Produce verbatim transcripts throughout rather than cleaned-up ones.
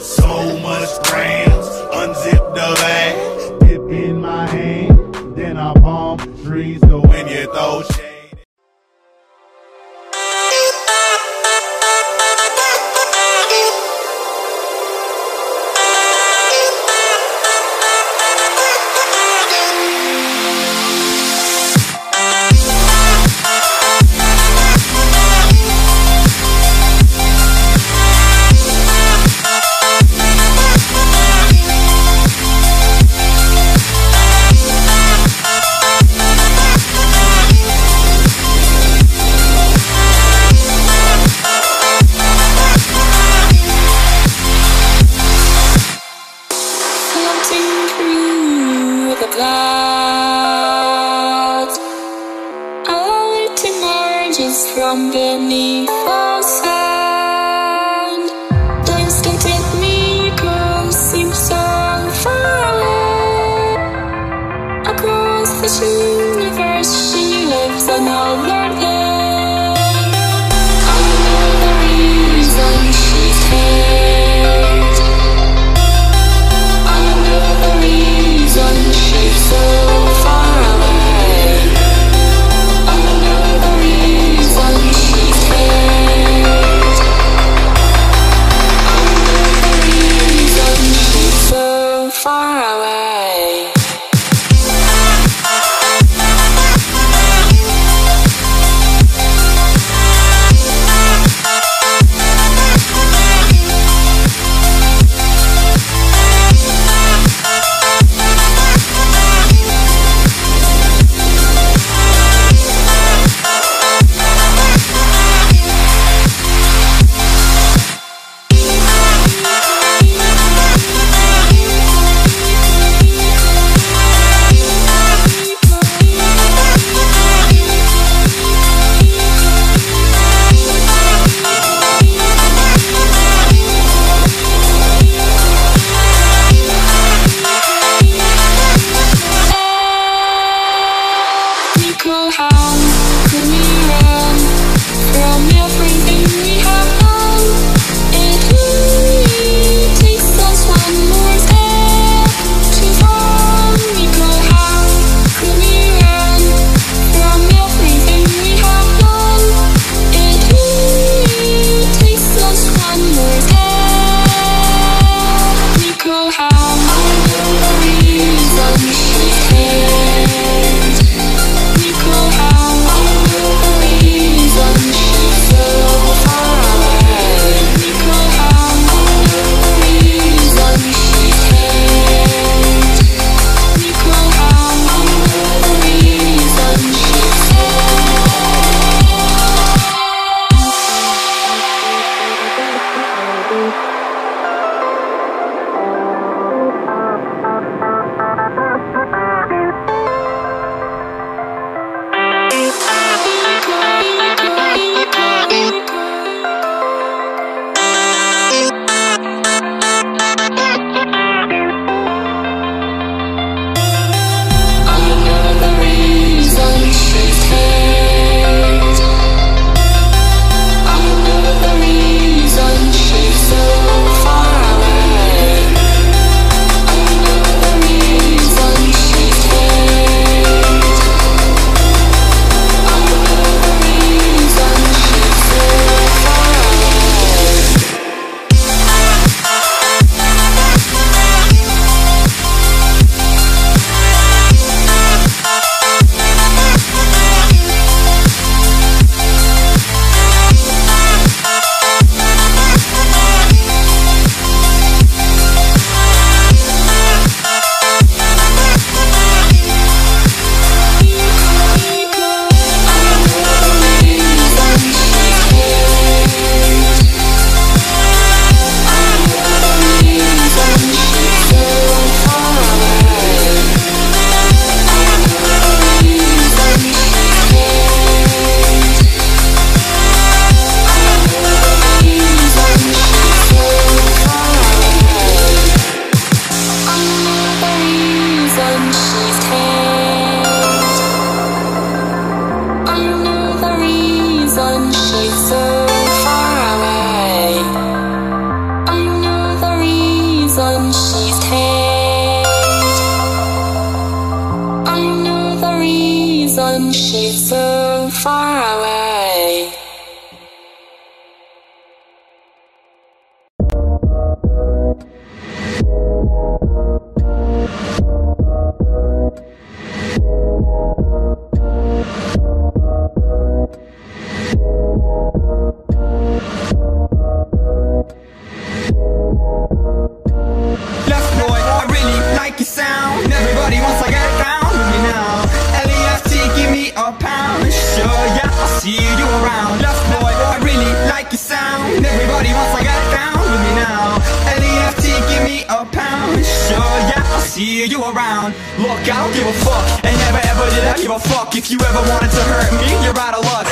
So much grams, unzip the bag, dip in my hand, then I palm trees to when you throw shade. see you around. Lost boy, I really like your sound. Everybody wants I got down with me now. L E F T, give me a pound. Sure, yeah, I'll see you around. Look, I don't give a fuck, and never ever did I give a fuck. If you ever wanted to hurt me, you're out of luck.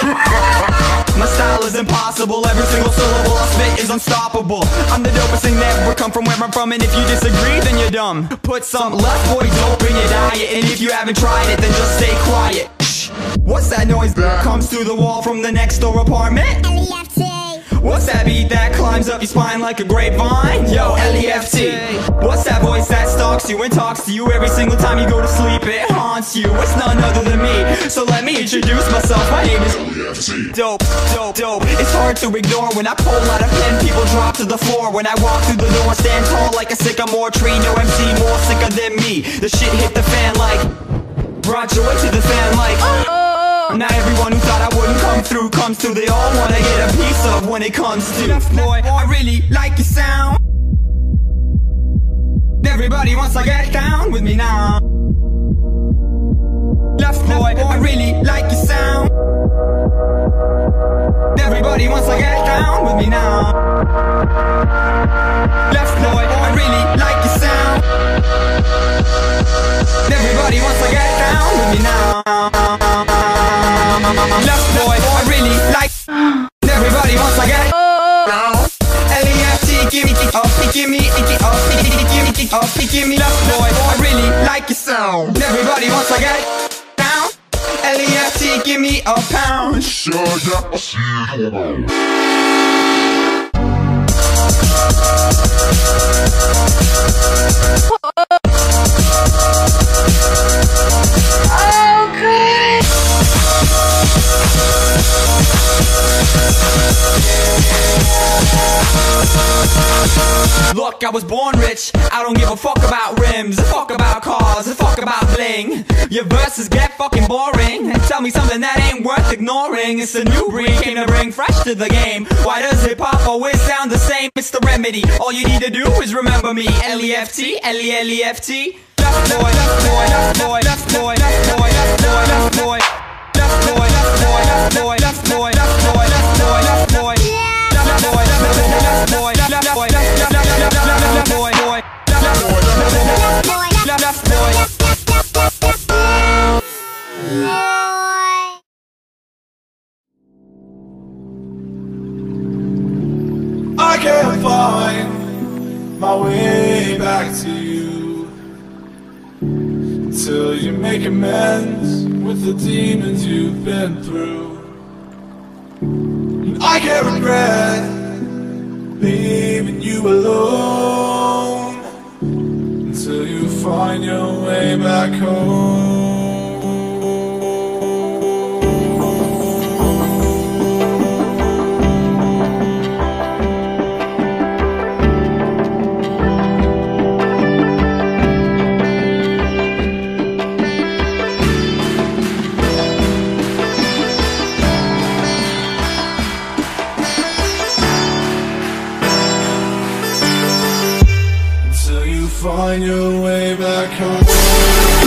My style is impossible, every single syllable I spit is unstoppable. I'm the dopest thing that ever come from where I'm from, and if you disagree, then you're dumb. Put some left boy dope in your diet, and if you haven't tried it, then just stay quiet. What's that noise that comes through the wall from the next door apartment? L E F T. What's that beat that climbs up your spine like a grapevine? Yo, L E F T. What's that voice that stalks you and talks to you every single time you go to sleep? It haunts you, it's none other than me. So let me introduce myself, my name is L E F T. Dope, dope, dope. It's hard to ignore when I pull out a pen, people drop to the floor. When I walk through the door, stand tall like a sycamore tree. No M C more sicker than me. The shit hit the fan like... brought joy to the fan like oh. Now everyone who thought I wouldn't come through comes through. They all wanna get a piece of when it comes to Left boy, I really like your sound. Everybody wants to get down with me now. Left boy, I really like your sound. Everybody wants to get down with me now. Left boy, I really like your sound. Everybody wants to get down with me now. Left boy, I really like. Everybody wants to get down. L E F T, give me, give me, give me. Left boy, I really like your sound. Everybody wants to get down. L E F T, give me a pound. Sure, yeah, I'll see you around. Look, I was born rich, I don't give a fuck about rims, a fuck about cars, a fuck about bling. Your verses get fucking boring, and tell me something that ain't worth ignoring. It's a new breed, came to bring fresh to the game. Why does hip-hop always sound the same? It's the remedy, all you need to do is remember me. L E F T, L E F T. Left boy, left boy, left boy, left boy, left boy, left boy, left boy. Left boy, left boy, left boy, left boy, left boy, left boy, left boy. Left boy, left boy, left boy, left boy. I can't find my way back to you till you make amends with the demons you've been through. And I can't regret leaving you alone until you find your way back home. Find your way back home.